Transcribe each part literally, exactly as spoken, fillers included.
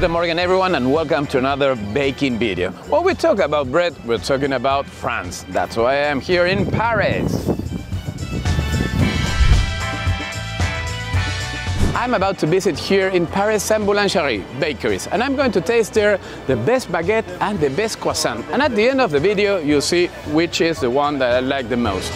Good morning everyone, and welcome to another baking video. When we talk about bread, we're talking about France. That's why I am here in Paris. I'm about to visit here in Paris some boulangerie bakeries, and I'm going to taste there the best baguette and the best croissant. And at the end of the video, you'll see which is the one that I like the most.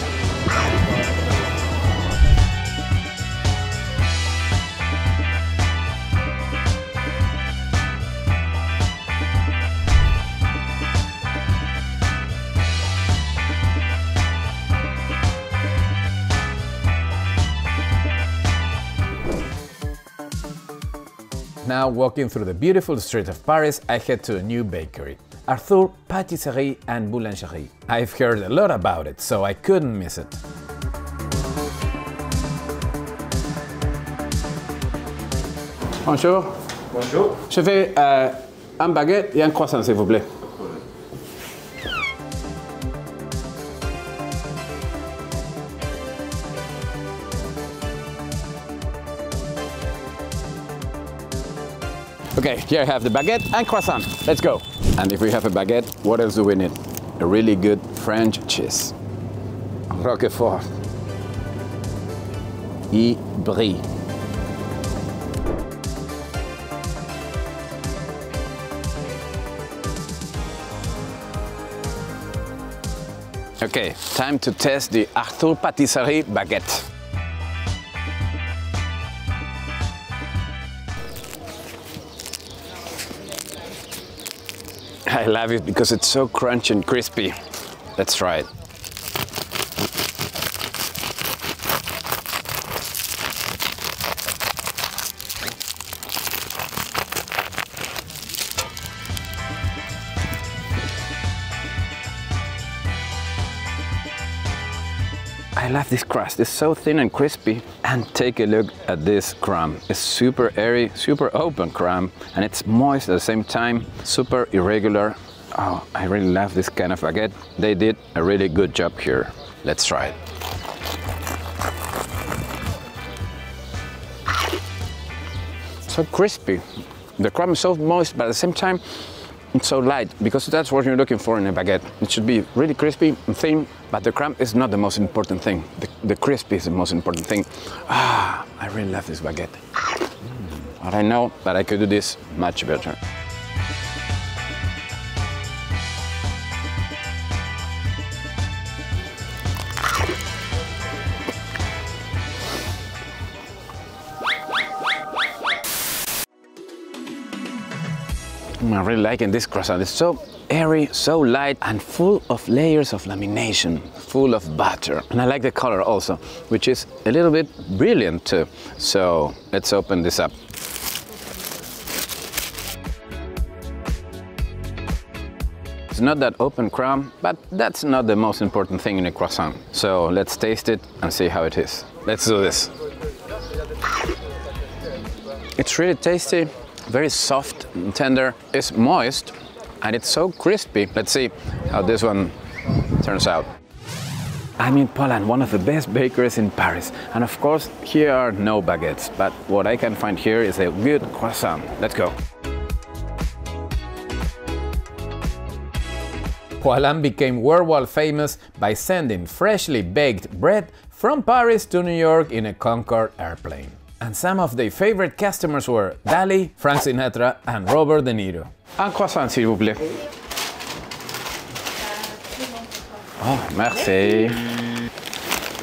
Now, walking through the beautiful streets of Paris, I head to a new bakery, Arthur Patisserie and Boulangerie. I've heard a lot about it, so I couldn't miss it. Bonjour. Bonjour. Je fais euh, un baguette et un croissant, s'il vous plaît. Okay, here I have the baguette and croissant. Let's go. And if we have a baguette, what else do we need? A really good French cheese. Roquefort. Et brie. Okay, time to test the Arthur Patisserie baguette. I love it because it's so crunchy and crispy. Let's try it. I love this crust. It's so thin and crispy. And take a look at this crumb. It's super airy, super open crumb, and it's moist at the same time, super irregular. Oh, I really love this kind of baguette. They did a really good job here. Let's try it. So crispy. The crumb is so moist, but at the same time, it's so light, because that's what you're looking for in a baguette. It should be really crispy and thin, but the crumb is not the most important thing. The, the crispy is the most important thing. Ah, I really love this baguette. Mm. And I know that I could do this much better. I'm really liking this croissant. It's so airy, so light, and full of layers of lamination, full of butter. And I like the color also, which is a little bit brilliant too. So let's open this up. It's not that open crumb, but that's not the most important thing in a croissant. So let's taste it and see how it is. Let's do this. It's really tasty. Very soft and tender. It's moist and it's so crispy. Let's see how this one turns out. I'm in Poilâne, one of the best bakeries in Paris. And of course, here are no baguettes, but what I can find here is a good croissant. Let's go. Poilâne became worldwide famous by sending freshly baked bread from Paris to New York in a Concorde airplane. And some of their favorite customers were Dali, Frank Sinatra, and Robert De Niro. Un croissant, s'il vous plaît. Oh, merci.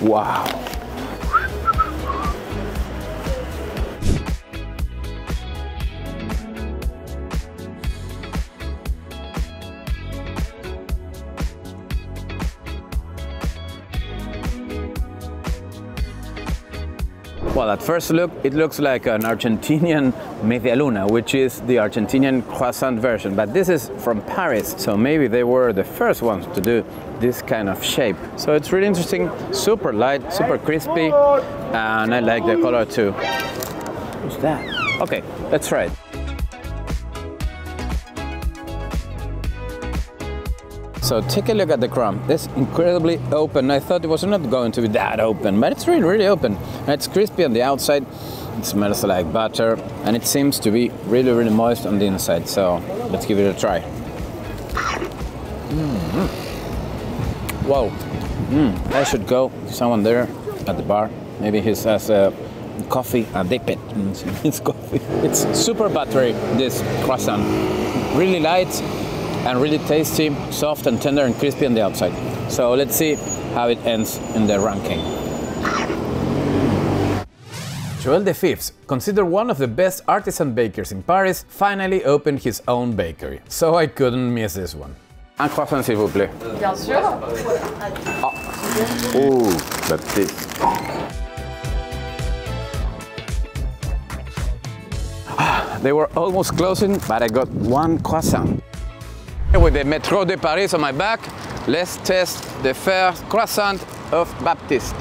Wow. Well, at first look, it looks like an Argentinian medialuna, which is the Argentinian croissant version, but this is from Paris, so maybe they were the first ones to do this kind of shape. So it's really interesting, super light, super crispy, and I like the color too. What's that? Okay, let's try it. So take a look at the crumb. It's incredibly open. I thought it was not going to be that open, but it's really, really open. And it's crispy on the outside, It smells like butter and it seems to be really, really moist on the inside. So let's give it a try. Mm-hmm. Whoa. Mm. I should go to someone there at the bar. Maybe he says uh, coffee and dip it. It's coffee. It's super buttery, this croissant. Really light and really tasty, soft and tender and crispy on the outside. So let's see how it ends in the ranking. Joël de Fives, considered one of the best artisan bakers in Paris, finally opened his own bakery. So I couldn't miss this one. Un croissant, s'il vous plaît. Bien sûr. Oh, oh la petite. Ah, they were almost closing, but I got one croissant. With the Metro de Paris on my back, let's test the first croissant of Baptiste.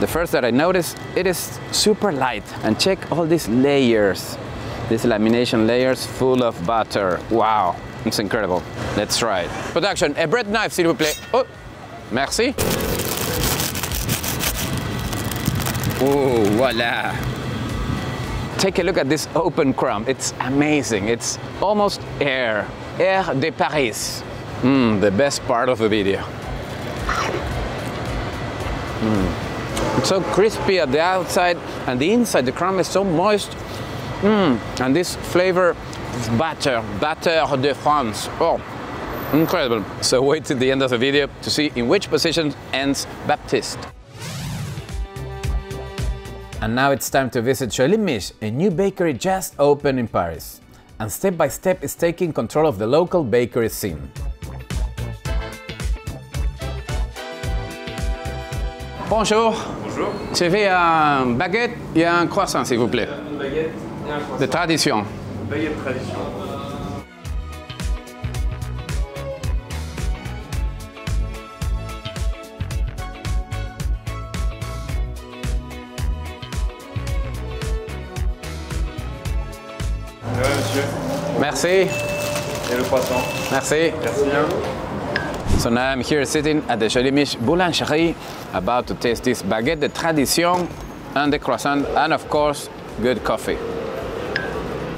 The first that I noticed, it is super light. And check all these layers. These lamination layers full of butter. Wow, it's incredible. Let's try it. Production, a bread knife, s'il vous plaît. Oh, merci. Oh, voila. Take a look at this open crumb. It's amazing. It's almost air. Air de Paris. Mmm, the best part of the video. Mm. It's so crispy at the outside, and the inside, the crumb is so moist. Mm, and this flavor is butter, butter de France. Oh, incredible. So wait till the end of the video to see in which position ends Baptiste. And now it's time to visit Jolie Miche, a new bakery just opened in Paris. And step by step is taking control of the local bakery scene. Bonjour. Bonjour. Je vais un baguette et un croissant, s'il vous plaît. Une baguette. De tradition. Baguette tradition. Voilà, monsieur. Merci. Et le poisson. Merci. Merci bien. So now I'm here sitting at the Jolie Miche Boulangerie, about to taste this baguette de tradition and the croissant and of course good coffee.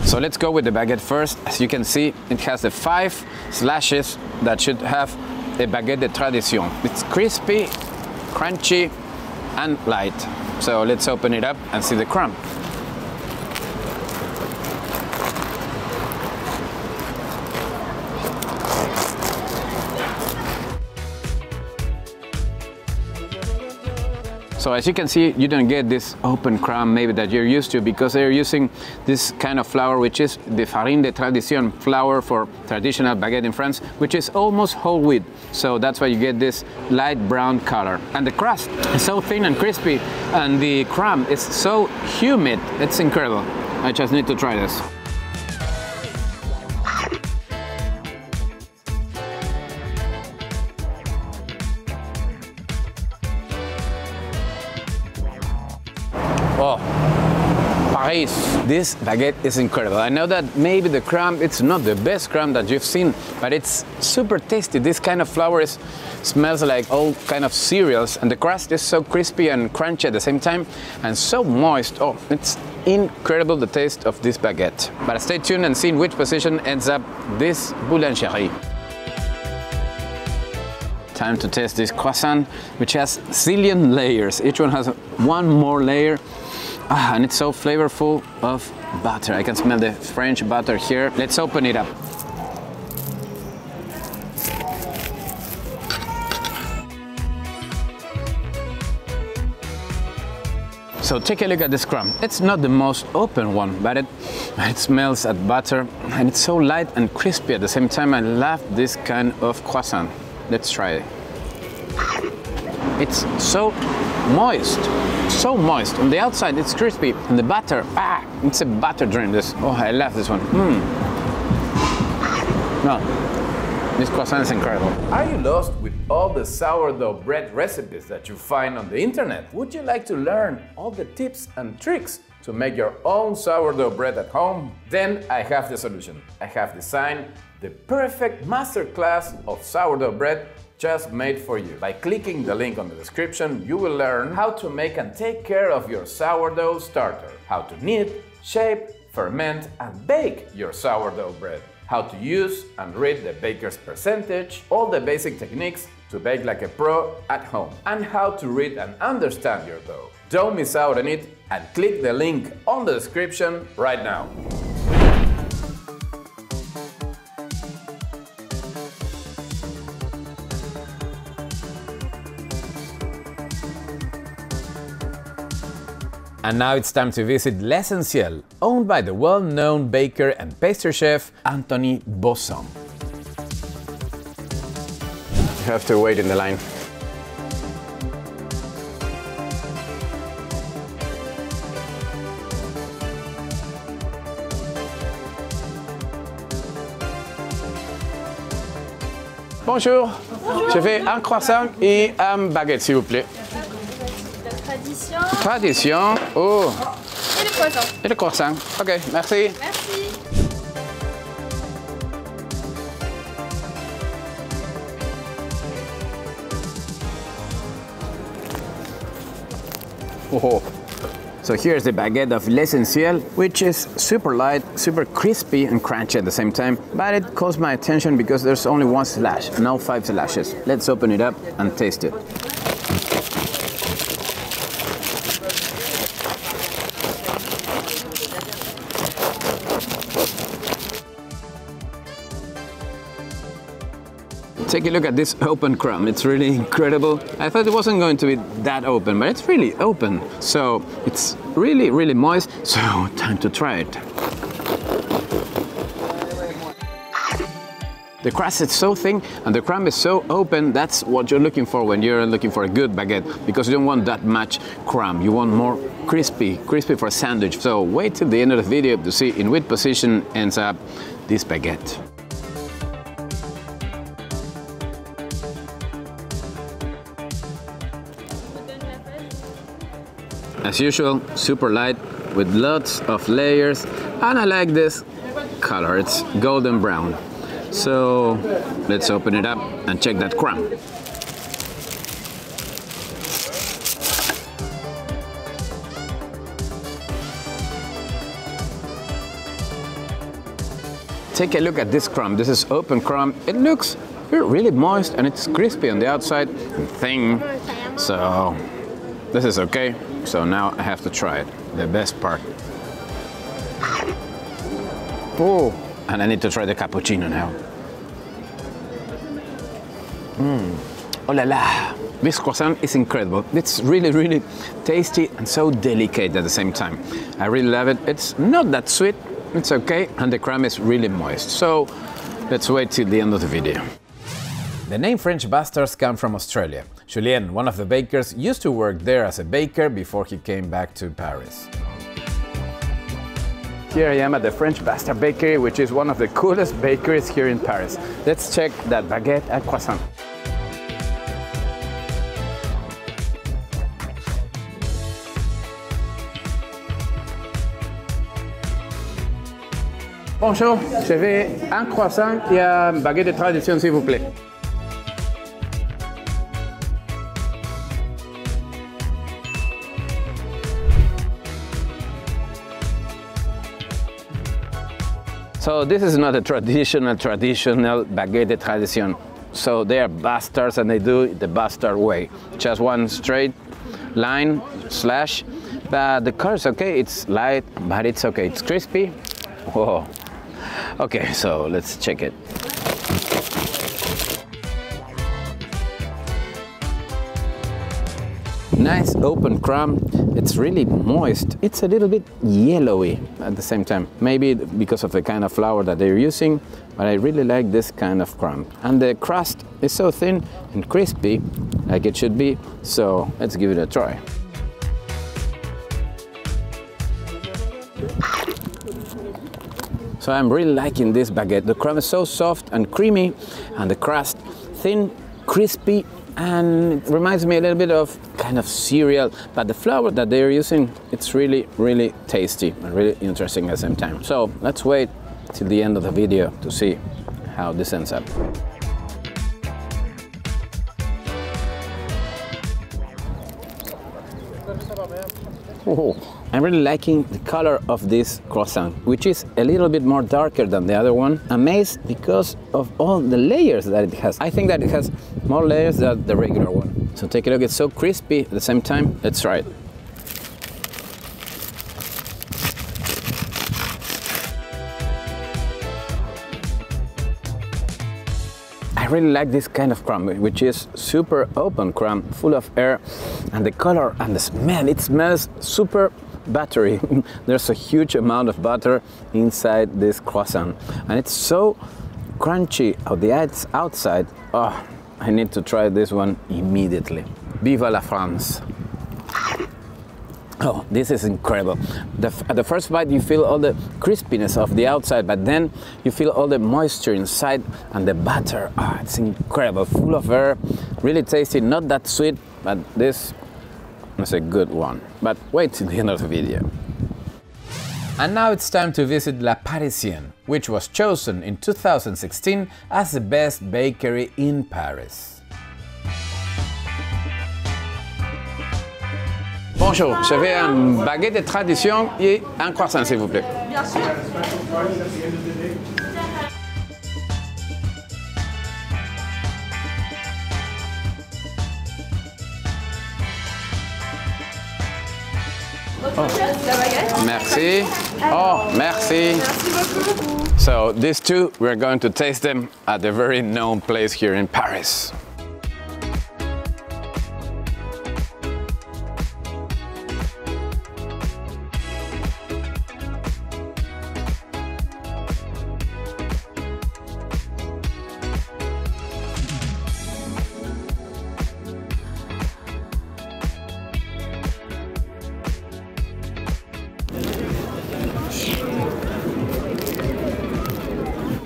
So let's go with the baguette first. As you can see, it has the five slashes that should have a baguette de tradition. It's crispy, crunchy, and light. So let's open it up and see the crumb. So as you can see, you don't get this open crumb maybe that you're used to because they're using this kind of flour, which is the farine de tradition, flour for traditional baguette in France, which is almost whole wheat. So that's why you get this light brown color. And the crust is so thin and crispy, and the crumb is so humid. It's incredible. I just need to try this. Oh, Paris, this baguette is incredible. I know that maybe the crumb, it's not the best crumb that you've seen, but it's super tasty. This kind of flour is, smells like all kind of cereals, and the crust is so crispy and crunchy at the same time, and so moist. Oh, it's incredible the taste of this baguette. But stay tuned and see in which position ends up this boulangerie. Time to taste this croissant, which has zillion layers. Each one has one more layer. Ah, and it's so flavorful of butter. I can smell the French butter here. Let's open it up. So take a look at this crumb. It's not the most open one, but it, it smells at butter, and it's so light and crispy at the same time. I love this kind of croissant. Let's try it. It's so moist. So moist. On the outside, it's crispy. And the butter, ah, it's a butter dream. This, oh, I love this one. Mm. No, this croissant is incredible. Are you lost with all the sourdough bread recipes that you find on the internet? Would you like to learn all the tips and tricks to make your own sourdough bread at home? Then I have the solution. I have designed the perfect masterclass of sourdough bread just made for you. By clicking the link on the description, you will learn how to make and take care of your sourdough starter, how to knead, shape, ferment and bake your sourdough bread, how to use and read the baker's percentage, all the basic techniques to bake like a pro at home, and how to read and understand your dough. Don't miss out on it and click the link on the description right now. And now it's time to visit L'Essentiel, owned by the well-known baker and pastry chef Anthony Bosson. You have to wait in the line. Bonjour. Bonjour. Je fais un croissant et un baguette, s'il vous plaît. Tradition. Tradition. Oh. Et le croissant. Et le croissant. Ok, merci. Merci. Oh. So here's the baguette of L'Essentiel, which is super light, super crispy and crunchy at the same time, but it caught my attention because there's only one slash, no five slashes. Let's open it up and taste it. Take a look at this open crumb, it's really incredible. I thought it wasn't going to be that open, but it's really open. So it's really, really moist, so time to try it. The crust is so thin and the crumb is so open, that's what you're looking for when you're looking for a good baguette, because you don't want that much crumb, you want more crispy, crispy for a sandwich. So wait till the end of the video to see in which position ends up this baguette. As usual, super light with lots of layers, and I like this color, it's golden brown. So let's open it up and check that crumb. Take a look at this crumb, this is open crumb. It looks really moist and it's crispy on the outside and thin, so this is okay. So now I have to try it, the best part. Oh, and I need to try the cappuccino now. Mm. Oh la la, this croissant is incredible. It's really, really tasty and so delicate at the same time. I really love it. It's not that sweet, it's okay, and the crumb is really moist. So let's wait till the end of the video. The name French Bastards comes from Australia. Julien, one of the bakers, used to work there as a baker before he came back to Paris. Here I am at the French Bastard Bakery, which is one of the coolest bakeries here in Paris. Let's check that baguette and croissant. Bonjour, je vais un croissant et une baguette de tradition, s'il vous plaît. So this is not a traditional, traditional baguette de tradition. So they are bastards and they do it the bastard way. Just one straight line, slash, but the color is okay. It's light, but it's okay. It's crispy. Whoa. Okay, so let's check it. Nice open crumb, it's really moist. It's a little bit yellowy at the same time, maybe because of the kind of flour that they're using, but I really like this kind of crumb. And the crust is so thin and crispy, like it should be, so let's give it a try. So I'm really liking this baguette. The crumb is so soft and creamy, and the crust thin, crispy, and it reminds me a little bit of kind of cereal, but the flour that they're using, it's really, really tasty and really interesting at the same time. So let's wait till the end of the video to see how this ends up. Oh, I'm really liking the color of this croissant, which is a little bit more darker than the other one. Amazed because of all the layers that it has. I think that it has more layers than the regular one. So take a look, it's so crispy at the same time. Let's try it. I really like this kind of crumb, which is super open crumb, full of air, and the color and the smell, it smells super buttery. There's a huge amount of butter inside this croissant, and it's so crunchy on the outside. Oh, I need to try this one immediately. Viva la France! Oh, this is incredible. The, at the first bite you feel all the crispiness of the outside, but then you feel all the moisture inside and the butter. Ah, it's incredible, full of air, really tasty, not that sweet, but this is a good one. But wait till the end of the video. And now it's time to visit La Parisienne, which was chosen in two thousand sixteen as the best bakery in Paris. Bonjour, je vais un baguette de tradition et un croissant, s'il vous plaît. Bien sûr. Oh. Merci. Oh, merci. So, these two, we're going to taste them at a very known place here in Paris.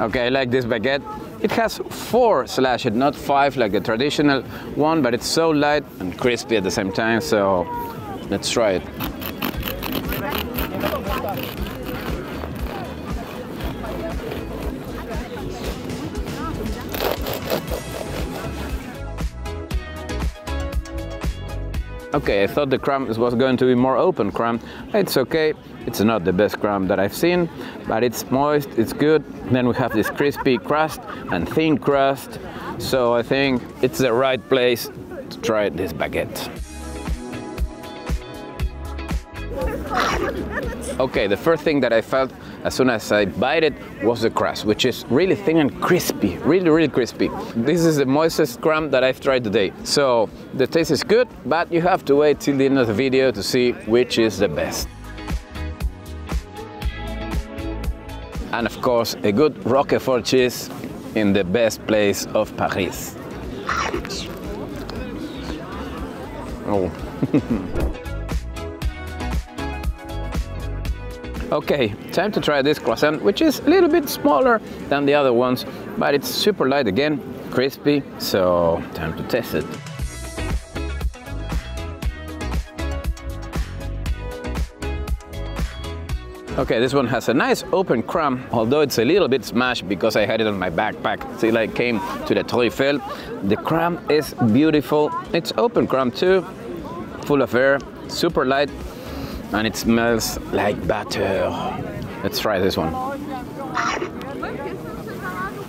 Okay, I like this baguette. It has four slashes, not five like the traditional one, but it's so light and crispy at the same time, so let's try it. Okay, I thought the crumb was going to be more open crumb. It's okay, it's not the best crumb that I've seen, but it's moist, it's good. Then we have this crispy crust and thin crust, so I think it's the right place to try this baguette. Okay, the first thing that I felt as soon as I bite it was the crust, which is really thin and crispy, really, really crispy. This is the moistest crumb that I've tried today. So the taste is good, but you have to wait till the end of the video to see which is the best. And of course, a good Roquefort cheese in the best place of Paris. Oh. Okay, time to try this croissant, which is a little bit smaller than the other ones, but it's super light again, crispy, so time to test it. Okay, this one has a nice open crumb, although it's a little bit smashed because I had it on my backpack till I came to the Torre Eiffel. The crumb is beautiful, it's open crumb too, full of air, super light, and it smells like butter. Let's try this one.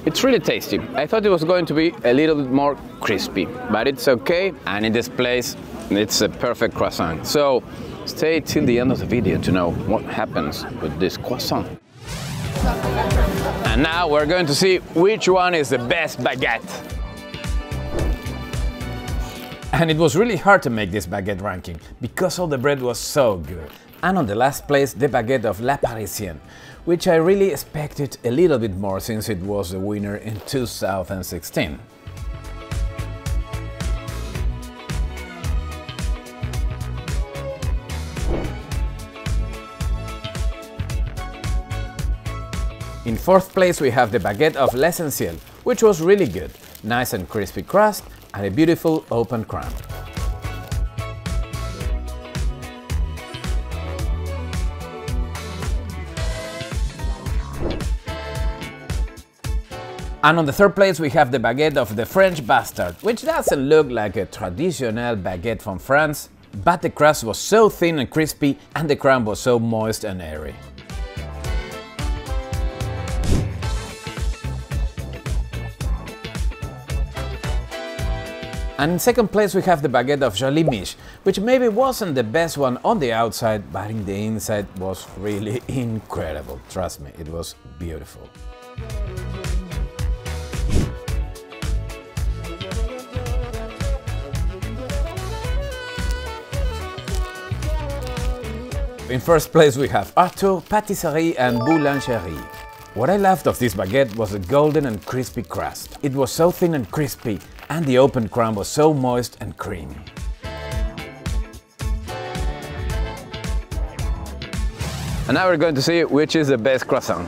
It's really tasty. I thought it was going to be a little bit more crispy, but it's okay. And in this place, it's a perfect croissant. So stay till the end of the video to know what happens with this croissant. And now we're going to see which one is the best baguette. And it was really hard to make this baguette ranking, because all the bread was so good. And on the last place, the baguette of La Parisienne, which I really expected a little bit more since it was the winner in two thousand sixteen. In fourth place we have the baguette of L'Essentiel, which was really good. Nice and crispy crust, and a beautiful open crumb. And on the third place we have the baguette of the French Bastard, which doesn't look like a traditional baguette from France, but the crust was so thin and crispy and the crumb was so moist and airy. And in second place we have the baguette of Jolie Miche, which maybe wasn't the best one on the outside, but in the inside was really incredible. Trust me, it was beautiful. In first place we have Arthur Patisserie and Boulangerie. What I loved of this baguette was the golden and crispy crust. It was so thin and crispy, and the open crumb was so moist and creamy. And now we're going to see which is the best croissant.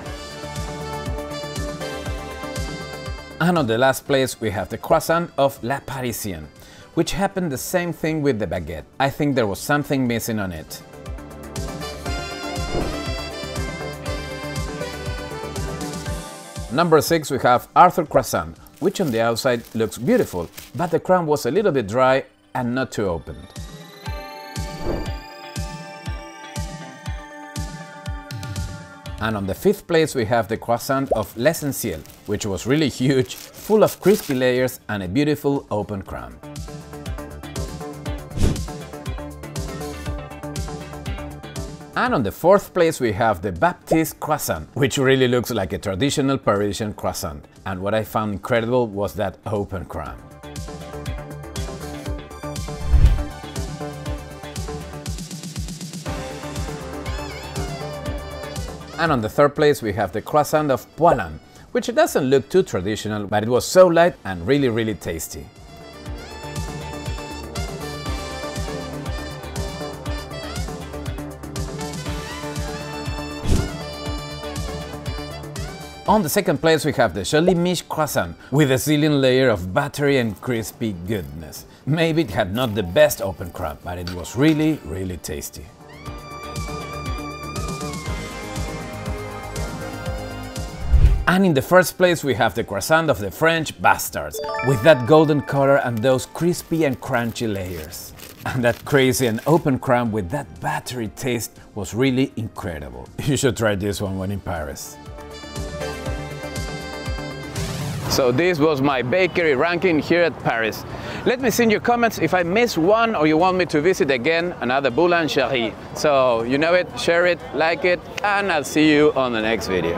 And on the last place we have the croissant of La Parisienne, which happened the same thing with the baguette. I think there was something missing on it. Number six we have Arthur Croissant, which on the outside looks beautiful, but the crumb was a little bit dry and not too open. And on the fifth place we have the croissant of L'Essentiel, which was really huge, full of crispy layers and a beautiful open crumb. And on the fourth place we have the Baptiste croissant, which really looks like a traditional Parisian croissant. And what I found incredible was that open crumb. And on the third place we have the croissant of Poilâne, which doesn't look too traditional, but it was so light and really, really tasty. On the second place we have the Jolie Miche croissant, with a ceiling layer of buttery and crispy goodness. Maybe it had not the best open crumb, but it was really, really tasty. And in the first place we have the croissant of the French Bastards, with that golden color and those crispy and crunchy layers. And that crazy and open crumb with that buttery taste was really incredible. You should try this one when in Paris. So this was my bakery ranking here at Paris. Let me see in your comments if I missed one or you want me to visit again another boulangerie. So you know it, share it, like it, and I'll see you on the next video.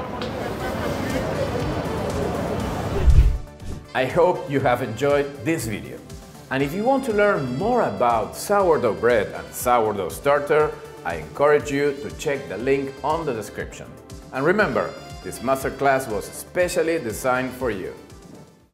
I hope you have enjoyed this video. And if you want to learn more about sourdough bread and sourdough starter, I encourage you to check the link on the description. And remember, this masterclass was specially designed for you.